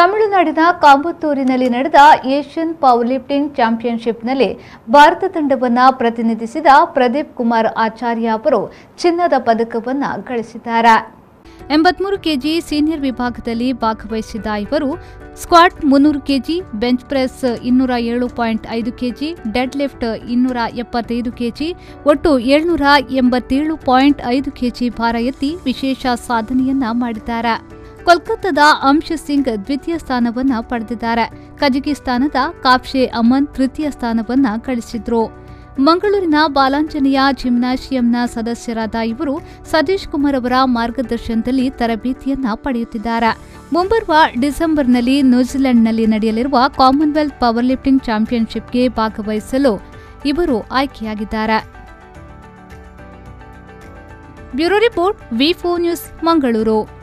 ತಮಿಳುನಾಡಿನ ಕೋಯಂಬತ್ತೂರಿನಲ್ಲಿ ನಡೆದ Asian ಪಾವರ್ಲಿಫ್ಟಿಂಗ್ championship ನಲ್ಲಿ ಭಾರತ ತಂಡವನ್ನು ಪ್ರತಿನಿಧಿಸಿದ ಪ್ರದೀಪ್ ಕುಮಾರ್ ಆಚಾರ್ಯ ಅವರು ಚಿನ್ನದ ಪದಕವನ್ನು ಗಳಿಸಿದ್ದಾರೆ. 83 ಕೆಜಿ ಸೀನಿಯರ್ ವಿಭಾಗದಲ್ಲಿ ಭಾಗವಹಿಸಿದ ಇವರು squat 300 KG, bench press 207.5 KG, deadlift 275 KG, ಒಟ್ಟು 787.5 ಕೆಜಿ ಭಾರ ಎತ್ತಿ ವಿಶೇಷ ಸಾಧನೆಯನ್ನ ಮಾಡಿದ್ದಾರೆ. कोलकाता अंश सिंग द्वितीय स्थानवन्न पडेदिद्दारे. कजाकिस्तानद काप्शे अमन तृतीय स्थानवन्न गळिसिदरु. मंगलूरिन बालांचनिया जिम्नाशियंन सदस्यराद इवरु सतीश कुमार अवर मार्गदर्शनदल्लि तरबेतियन्न पಡೆಯುತ್ತಿದ್ದಾರೆ. मुंबर्व डिसेंबर्ನಲ್ಲಿ ನ್ಯೂಜಿಲೆಂಡ್ನಲ್ಲಿ ನಡೆಯಲಿರುವ कॉमनवेल्थ पावर लिफ्टिंग चैंपियनशिपगे ಭಾಗವಹಿಸಲು ಇವರು ಆಯ್ಕೆಯಾಗಿದ್ದಾರೆ. ಬ್ಯೂರೋ ರಿಪೋರ್ಟ್ ವಿ4 ನ್ಯೂಸ್ ಮಂಗಳೂರು.